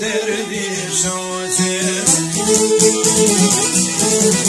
derdishocës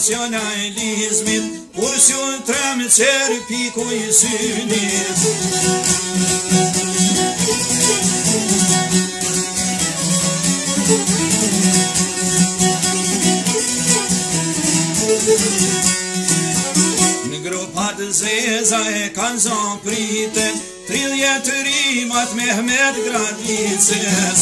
Nacionalizmit Ursjun treme qeri piku i synit. Në gropat zeza e kanë zon prite, 30 rimat Mehmet Gradices.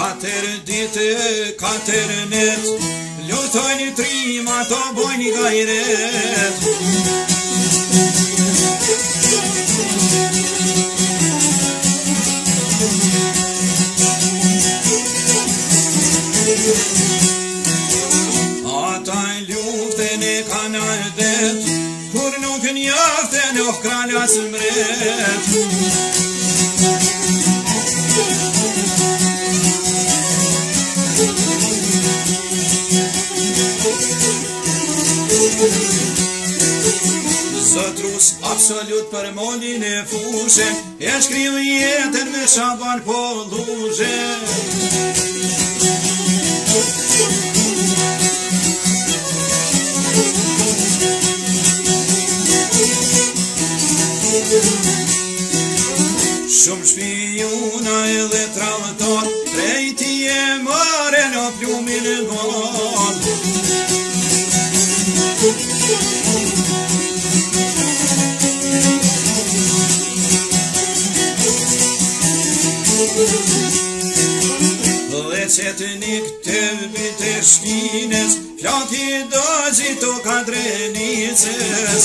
Katër ditë, katër net, lutojnë trimat, to bojnë gajret. Ata luftën e kanë ardet, kur nuk njaftën oh kralas mret. Zëtrus absolut për molin e fushe, e shkrivi jetën me shaban po lushe. Shumë shpijuna edhe travëton, drejti e mërë në plumin e bon. Dhe qëtënik të vite shkines, plaki dozit o kadrenices.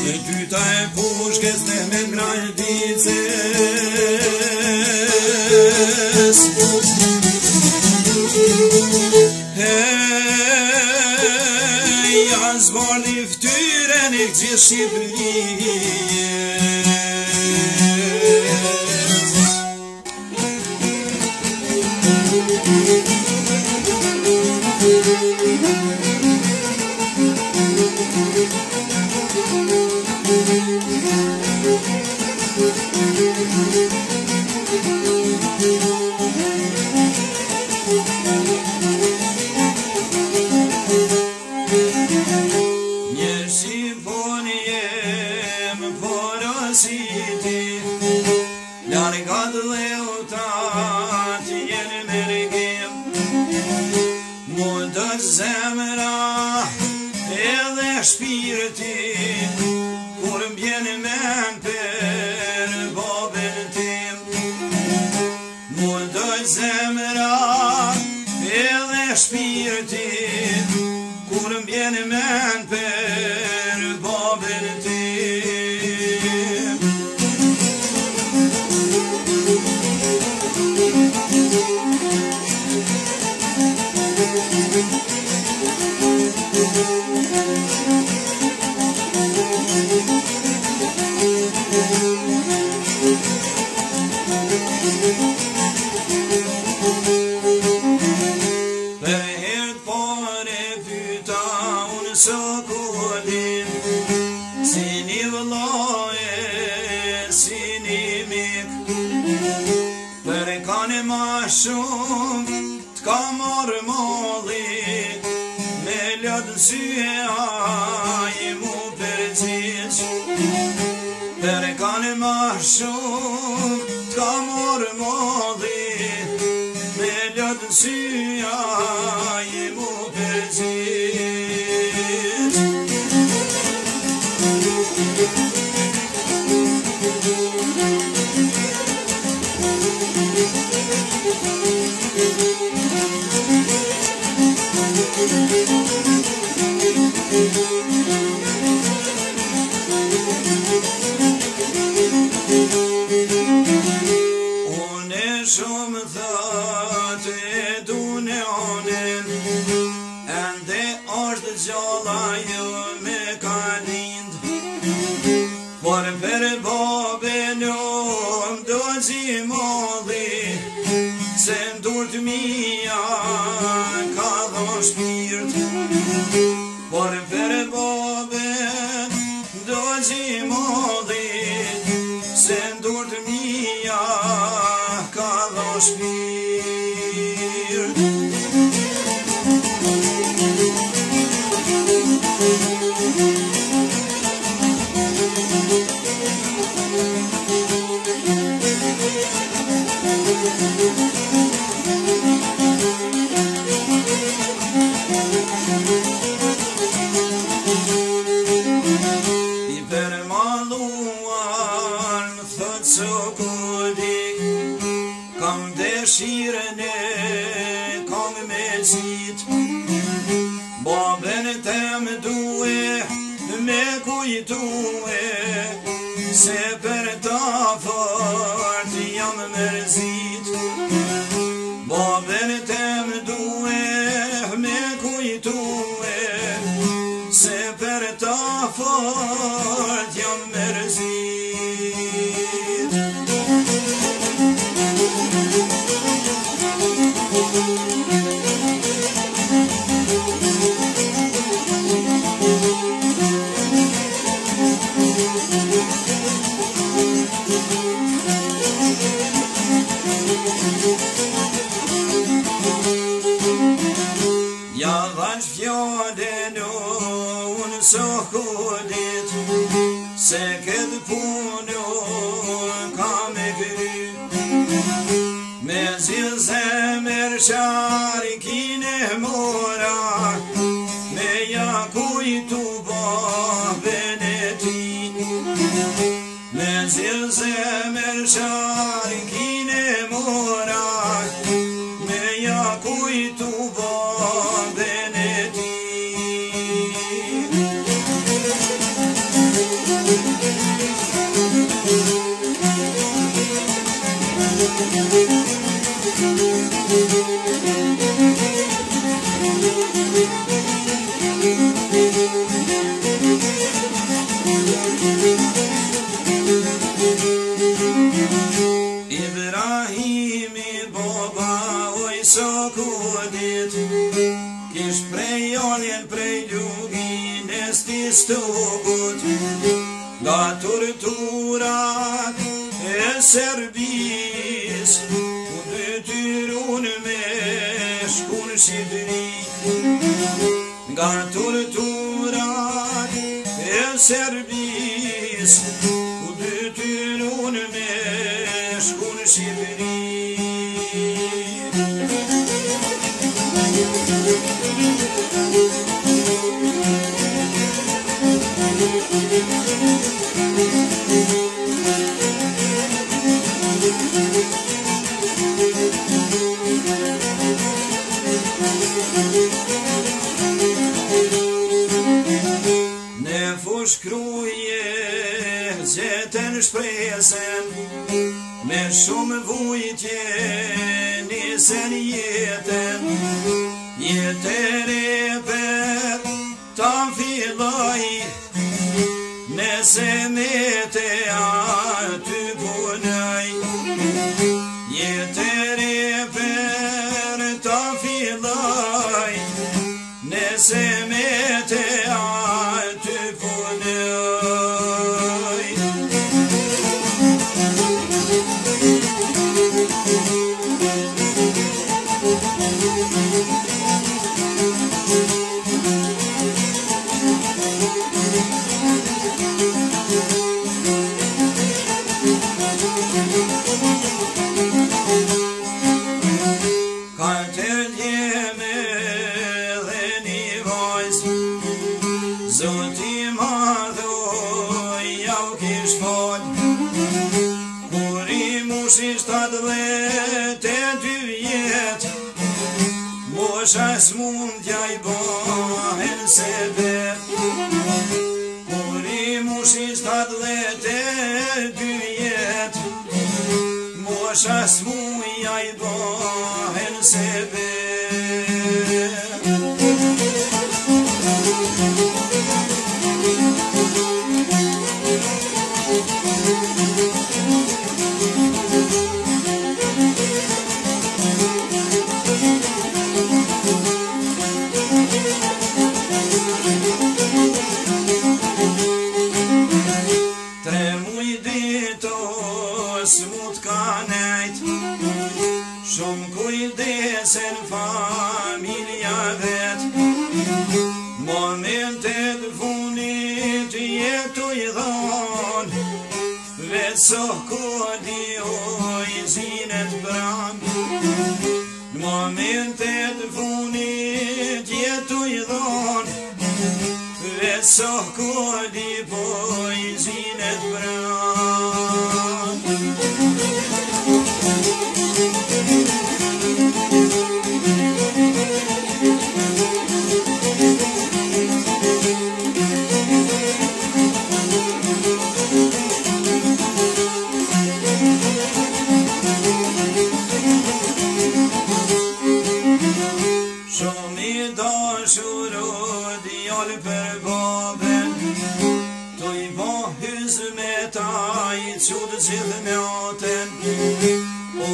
Në dyta e pushkes në me Gradices. Hej, janë zborni ftyre në gjithë Shqipërinë. Por per bobe në më dozi më dhe shpirti, morim fere bobe, doji modit, se ndur të mija ka dho shpirti. Kam dëshirën e kam me zit, babën tem duhe me kujtue, se për ta fort jam mërzit. Babën tem duhe me kujtue, se për ta fort jam mërzit. Ja dhash fjode në unë sohkodit, se këtë punë ka me këry, me zilëse mërshari kine mora, me ja kujtu babën e ti, me zilëse mërshari kine mora, me ja kujtu babën e ti. Ibrahimi boba oj sokodit, kish prej oljen prej ljugin e sti stokut, nga torturat e Serbis, u detyrun me shkun Shqipëri. Nga torturat e Serbis, u detyrun me shkun Shqipëri. Ne fushkruje gjetën shpresen, me shumë vujtje nisen jetën, jetër e për ta filloj, nese me te aty punoj, jetër e për ta filloj, nese me te aty punoj. Zoti madhoj, jau kish fol, kur i mushi 17 e 2 vjet, mosha smundja i bohen se bet. Kur i mushi 17 e 2 vjet, mosha smundja i bohen se bet. Momentet funit jetu i dhon, vetësoh kua dioj zinet pran. Momentet funit jetu i dhon, vetësoh kua dioj zinet pran.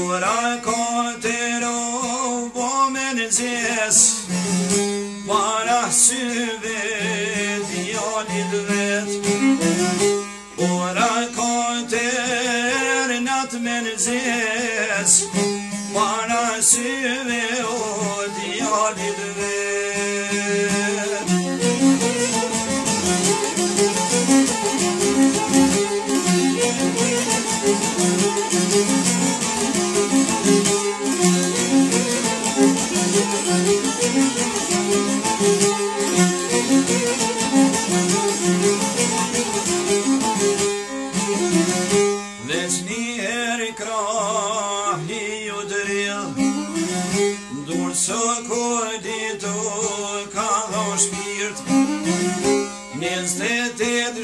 Ora kotero bomen zes, para syve djallit vet. Ora koter natmen zes, para syve o djallit vet.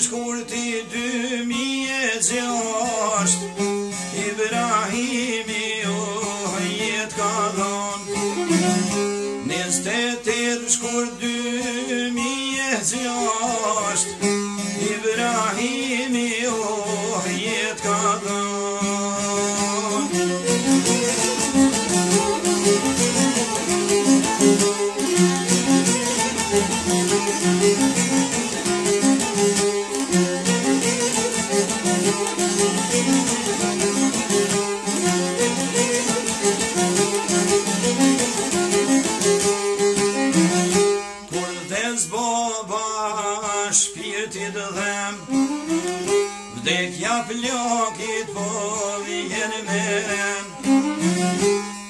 Shkurti 2006 Ibrahimi o jetë ka dhon. 28 shkurt 2006 Ibrahimi o jetë ka dhon. Vdekja plakit po vjen meren,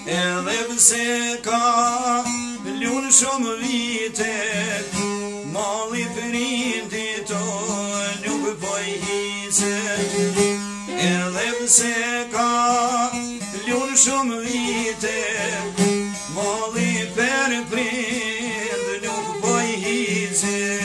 edhe pse ka lun shumë vite, malli prindit tonë nuk po i hicet. Edhe pse ka lun shumë vite, malli për prind nuk po i hicet.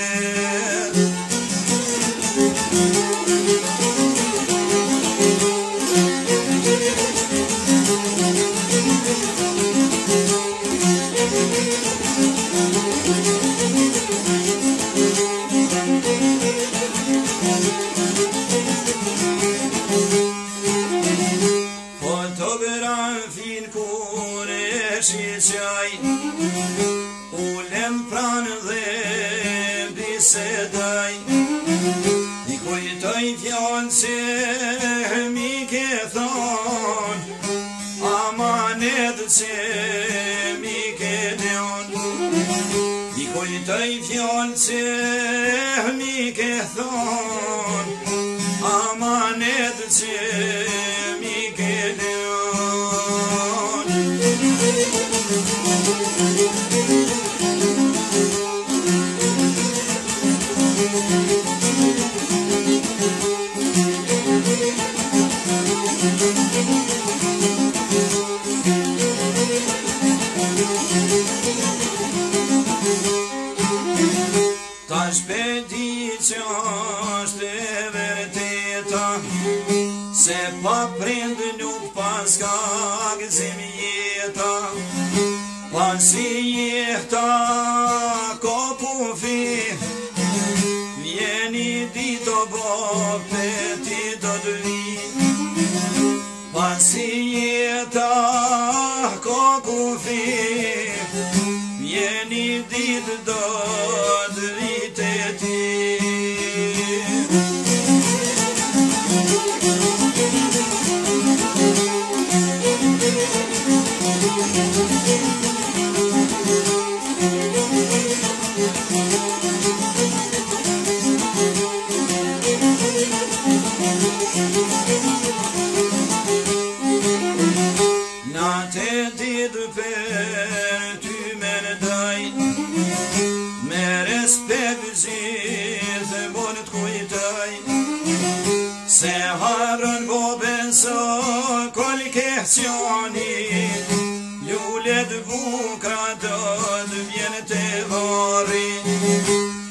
كل كهسياني يولد بكرة داد من تغاري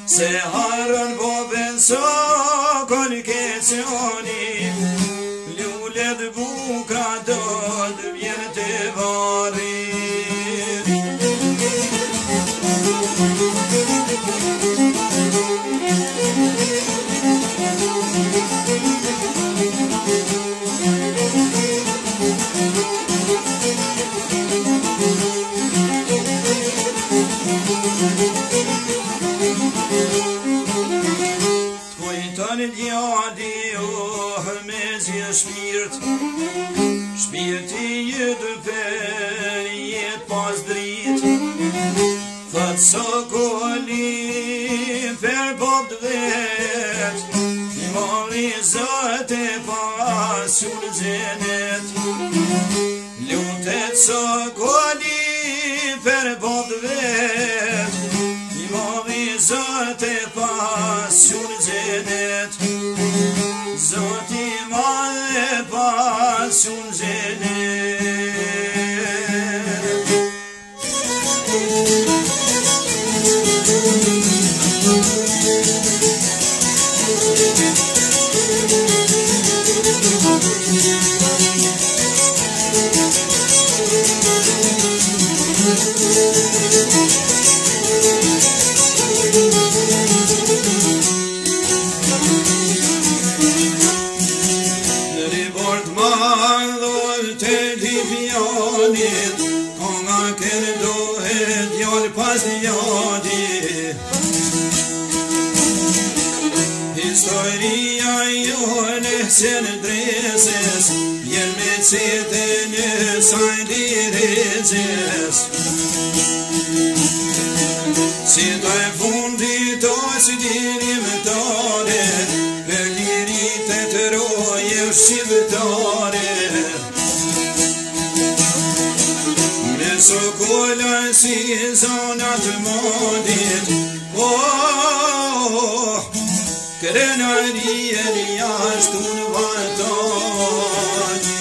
سهر بوبنسو كل كهسياني يولد بكرة داد من تغاري Shpirti jetë për jetë pas drit Thëtë së kohëli për bob të vet I mali zëtë e pasur zenet Lutet së kohëli për bob të vet I mali zëtë e pasur zenet Zëti madhe pasun zenet Historia jone sen dreses Jelme cetene sajdi reces Si doj fundi toj si dinim tare Për lirit e të roje shqiptare Me sokollaj si zonat modit Oh Renari eri ashtun vataje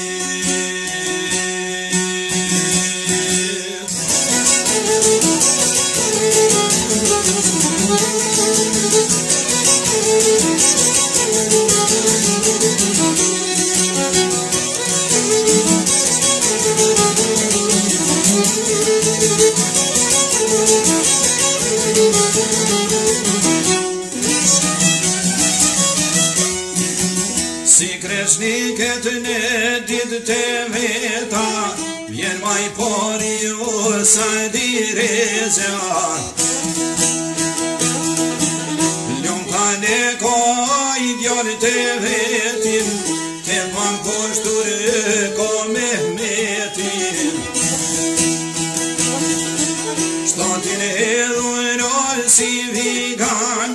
Shniket në ditë të veta Vjen maj pari o sajdi rezja Lumë ka në kaj djallë të vetim Të pan poshtur e ka Mehmetin Shtatin edhu në olë si vigan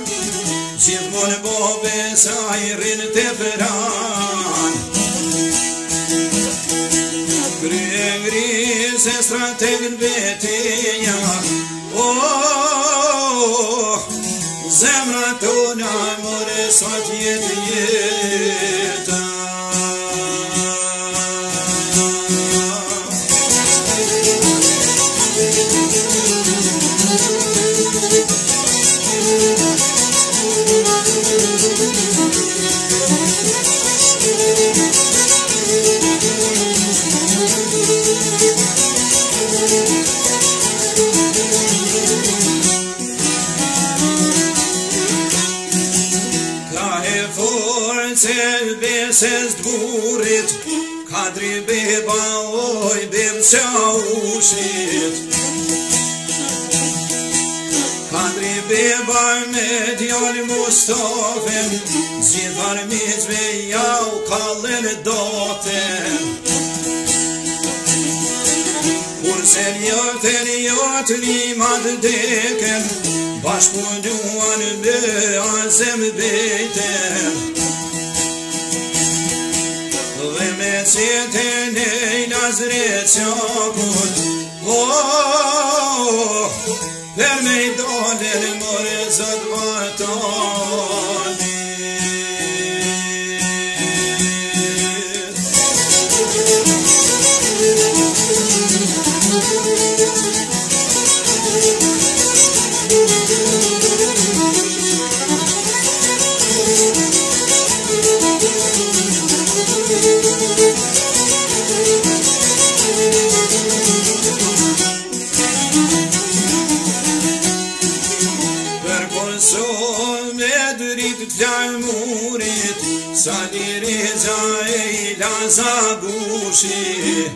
Gjithmon bobe sajrin të përan Krye ngris e strategën beteja Oh, zemra tona more sot jetë jetë Kadri beba oj bimqa ushit Kadri beba me djallë Mustafem Zidhar miqve jau kallën daten Kurse njërten jatë limat deken Bashku duan be azem bejten Qete nej nazre qakun Oh, për me I doler more zët vatalit للموريد سانيري زاي لا زابوشي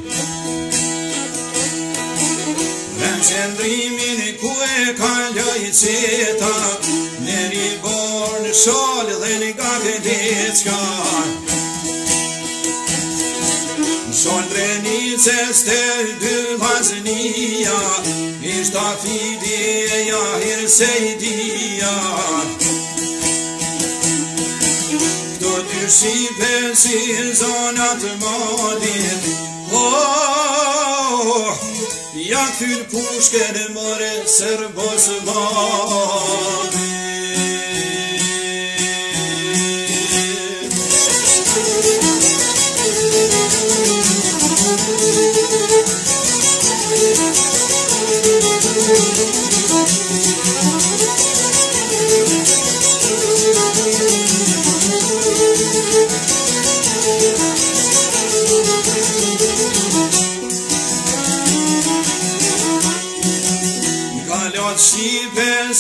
لانشندري من كويكا ليتسيتا نري بور شول ذلك ديتسكا Solrenice stel dy vaznia, ishta fideja hirsejdia. Këto dy shqipe si zonat madin, oh, ja këtyr pushker more sërbos madin.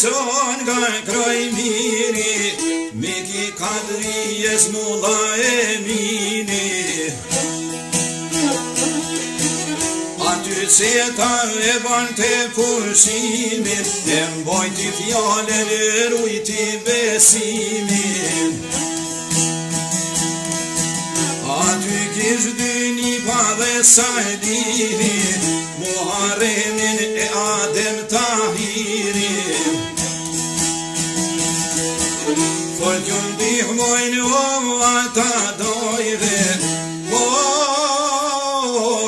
Son ga kroj miri, miki kadri jes mulla e mini. Aty ceta e ban te pushimin, e mbojti fjallën e rujti besimin. Aty kish dyni pa dhe sajdini, muharemin e adem tahirin. Folkjën dihmojnë o ata dojve, oh,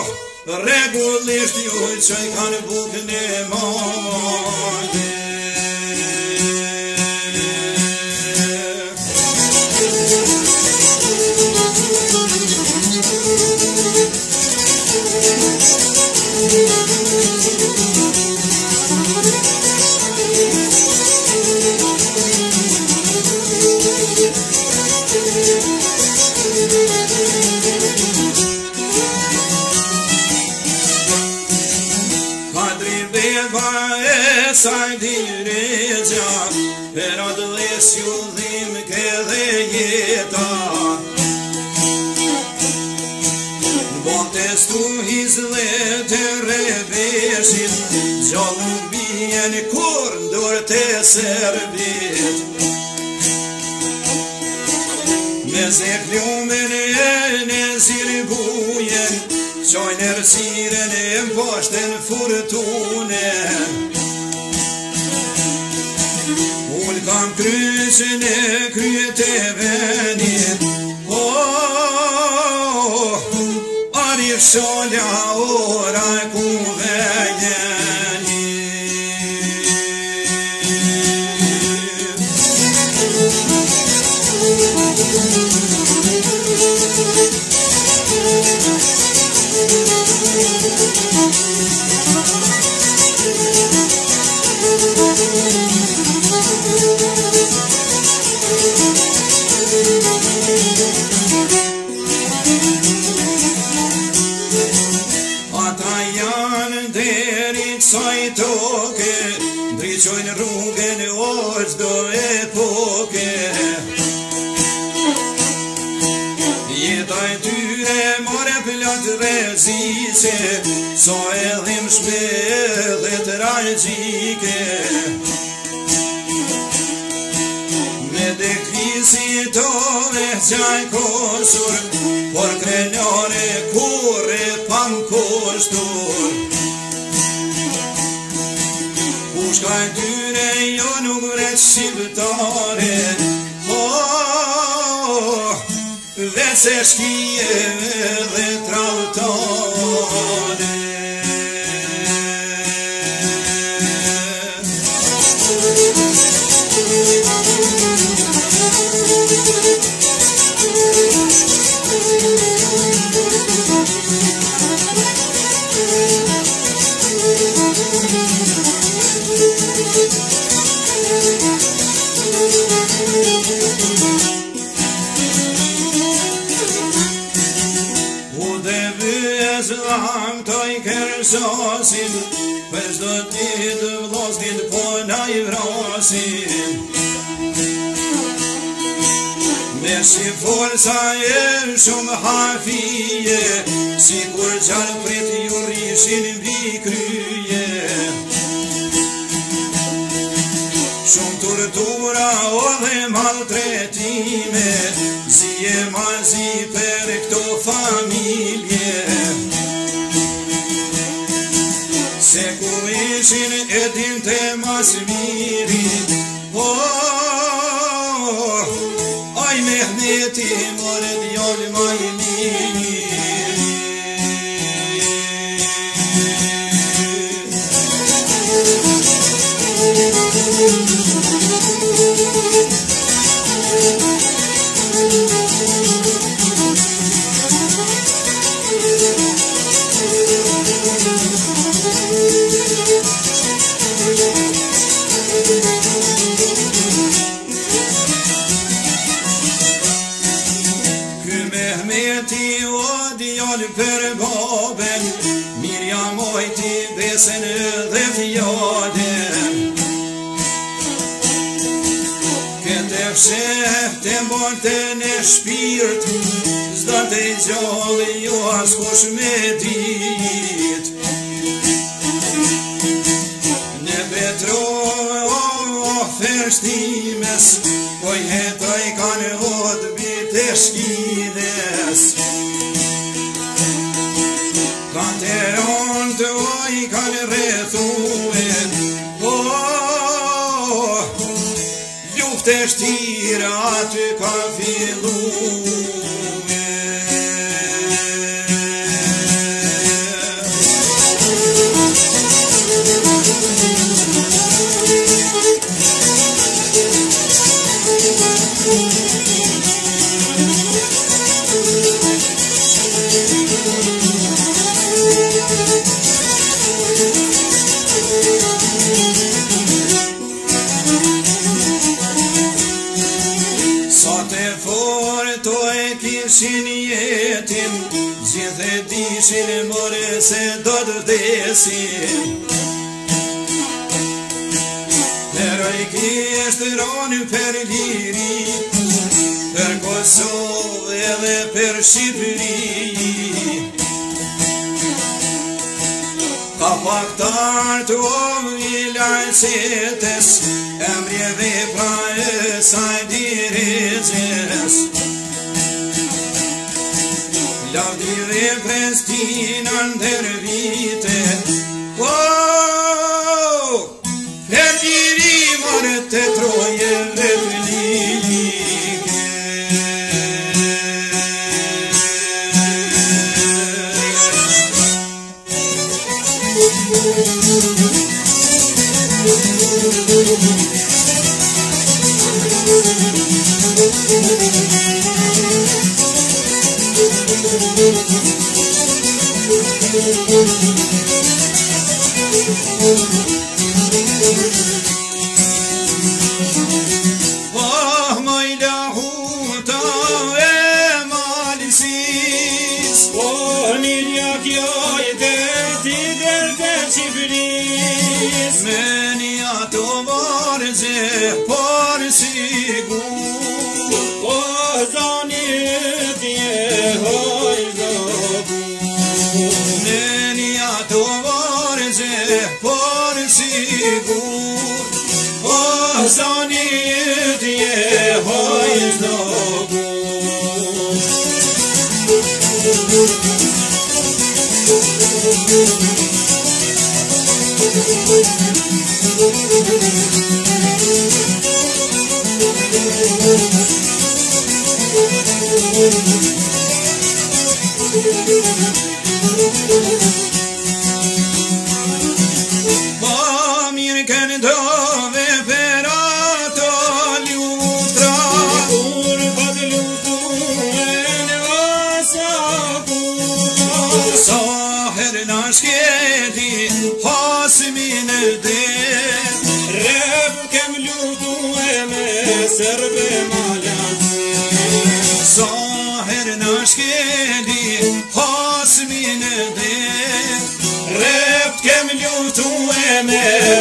regullisht ju që I kanë bukën e mojnë. Serbit Mezek lumen e nëzirë bujen Qojnë erësiren e mposhten furtune Ullë kam kryqën e kryet e venit Oh, arif sholja ora e kuvenjen So edhim shme edhe të rajgjike Me dekvisitove qaj kosur Por krenjore kure pan koshtur Pushkaj tyre jo nuk vret shqiptare Vese shkije dhe trautore Sosim, pes do dit vlozdit po na i vrasim Si forca e shumë hafije, si kur gjarë prit ju rishin mbi kryje. Shumë tortura o dhe maltretime, zi e mazi për këto familje. Se ku ishin e din të mas miri, Mehneti more djali maj miri për babën, mirja mojti besen dhe fjallën. Këtë fshef të mbolten e shpirt, zdo të gjallë ju askush me dit. Në petrojë fërshtimes, poj hetoj kanë hodbi të shkides. Kanteron të oj kanë rethuen, luftë e shtira aty ka filluen. Qire more se do të vdesin, herojkisht ronin për liri, për Kosovë edhe për Shqipëri. Ka paktar të om i lajcetes, emrjeve pra e saj direqes. Lavdive Prestina ndërvite, përgjiriman të troje dhe të lirike.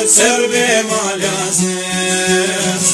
Serbe malazes.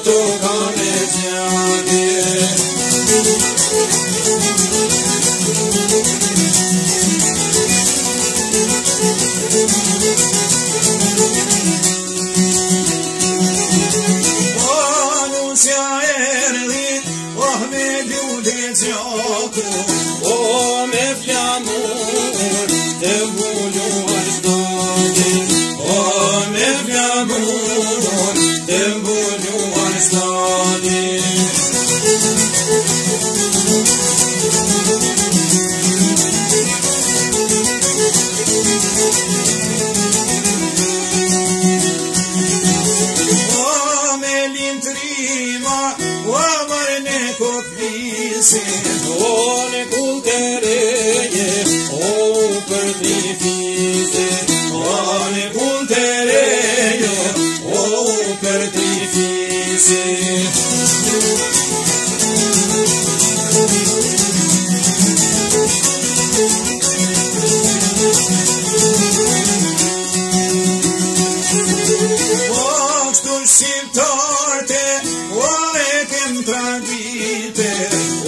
O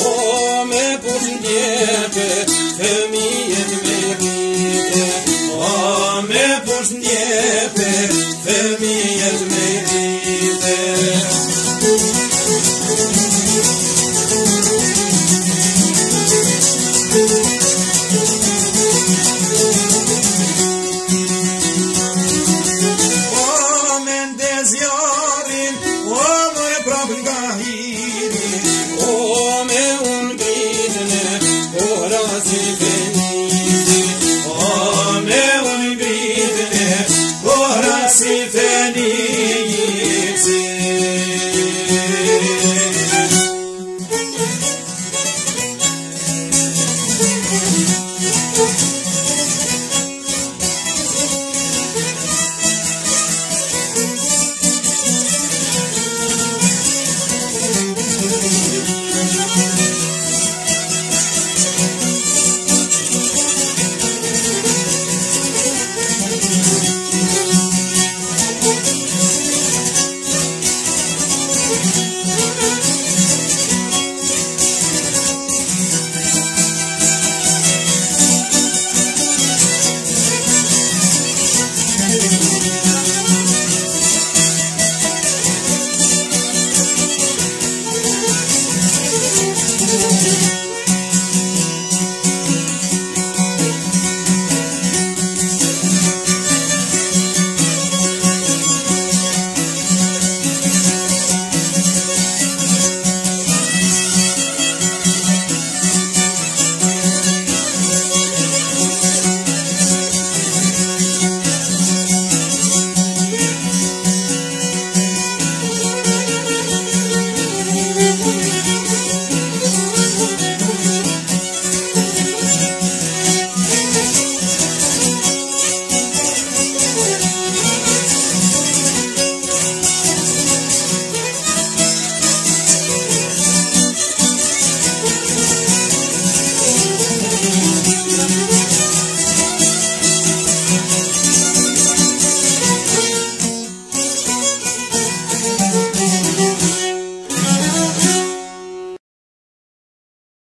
O me punë djepe,